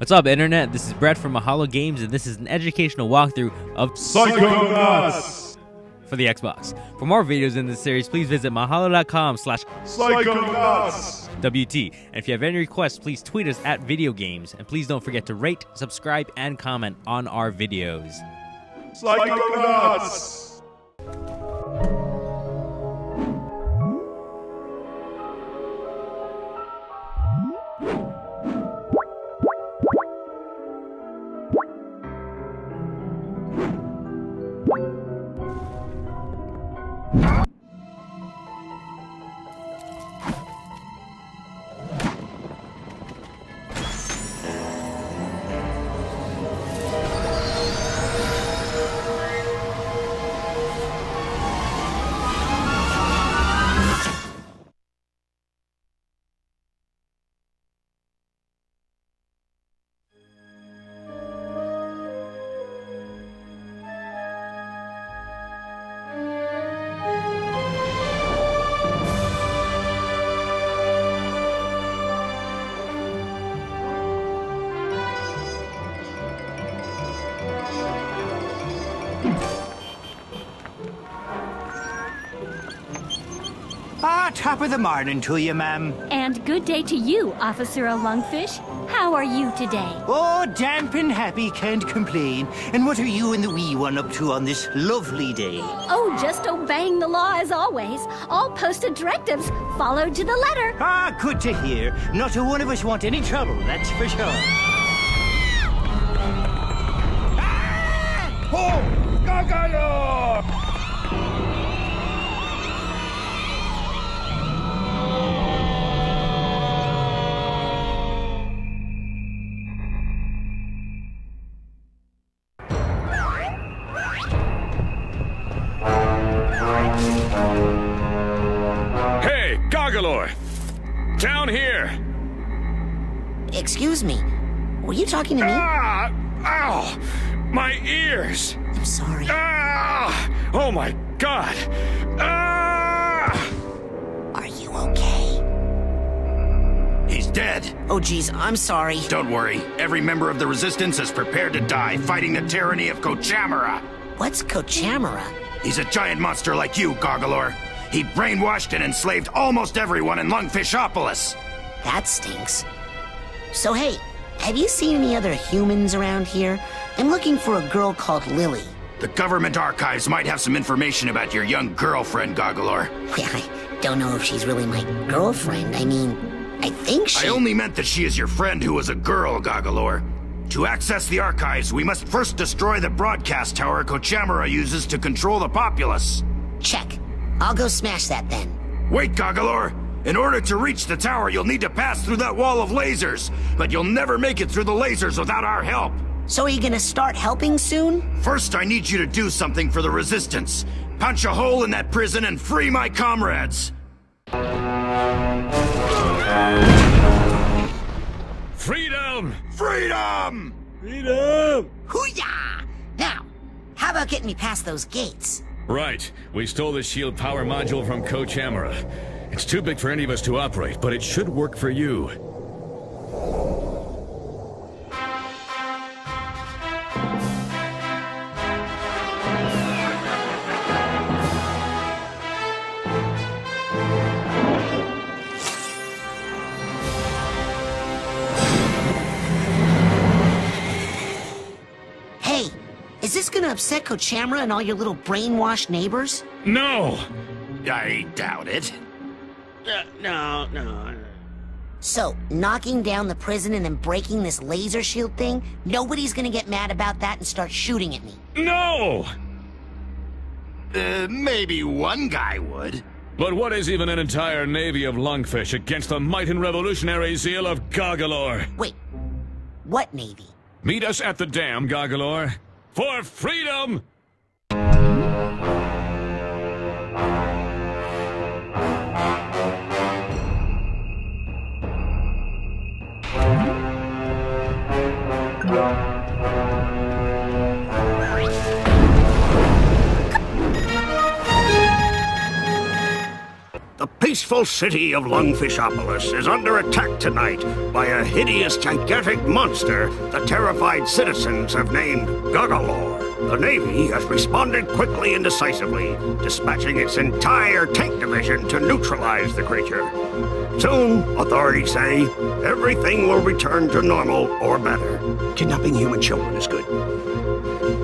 What's up, Internet? This is Brett from Mahalo Games, and this is an educational walkthrough of Psychonauts for the Xbox. For more videos in this series, please visit mahalo.com/psychonautswt. And if you have any requests, please tweet us at Video Games, and please don't forget to rate, subscribe, and comment on our videos. Psychonauts! Top of the morning to you, ma'am. And good day to you, Officer O'Lungfish. How are you today? Oh, damp and happy, can't complain. And what are you and the wee one up to on this lovely day? Oh, just obeying the law as always. All posted directives followed to the letter. Ah, good to hear. Not a one of us want any trouble, that's for sure. Ah! Oh, Goggalor! Excuse me, were you talking to me? Ah! Ow! My ears! I'm sorry. Ah! Oh my God! Ah! Are you okay? He's dead. Oh geez, I'm sorry. Don't worry. Every member of the Resistance is prepared to die fighting the tyranny of Kochamara. What's Kochamara? He's a giant monster like you, Goggalor. He brainwashed and enslaved almost everyone in Lungfishopolis. That stinks. So hey, have you seen any other humans around here? I'm looking for a girl called Lily. The government archives might have some information about your young girlfriend, Goggalor. Yeah, I don't know if she's really my girlfriend. I mean, I think she... I only meant that she is your friend who was a girl, Goggalor. To access the archives, we must first destroy the broadcast tower Kochamara uses to control the populace. Check. I'll go smash that then. Wait, Goggalor! In order to reach the tower, you'll need to pass through that wall of lasers, but you'll never make it through the lasers without our help. So are you gonna start helping soon? First, I need you to do something for the Resistance. Punch a hole in that prison and free my comrades. Freedom! Freedom! Freedom! Hoo-yah! Now, how about getting me past those gates? Right. We stole the shield power module from Kochamara. It's too big for any of us to operate, but it should work for you. Hey, is this gonna upset Kochamara and all your little brainwashed neighbors? No! I doubt it. No. So, knocking down the prison and then breaking this laser shield thing? Nobody's gonna get mad about that and start shooting at me. No! Maybe one guy would. But what is even an entire navy of Lungfish against the might and revolutionary zeal of Goggalor? Wait, what navy? Meet us at the dam, Goggalor. For freedom! peaceful city of Lungfishopolis is under attack tonight by a hideous, gigantic monster the terrified citizens have named Goggalor. The Navy has responded quickly and decisively, dispatching its entire tank division to neutralize the creature. Soon, authorities say, everything will return to normal or better. Kidnapping human children is good.